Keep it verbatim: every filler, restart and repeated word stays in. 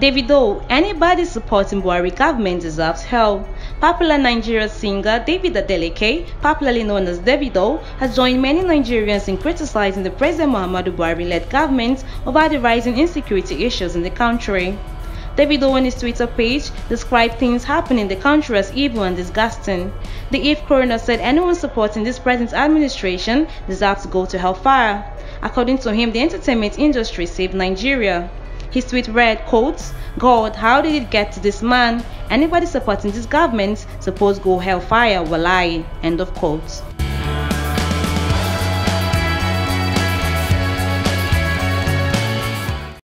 Davido, anybody supporting Buhari government deserves help. Popular Nigerian singer David Adeleke, popularly known as Davido, has joined many Nigerians in criticizing the President Muhammadu Buhari-led government over the rising insecurity issues in the country. Davido on his Twitter page described things happening in the country as evil and disgusting. The I F coroner said anyone supporting this present administration deserves to go to hellfire. According to him, the entertainment industry saved Nigeria. His tweet read, quotes, "God, how did it get to this man? Anybody supporting this government supposed go hellfire, will I." End of quote.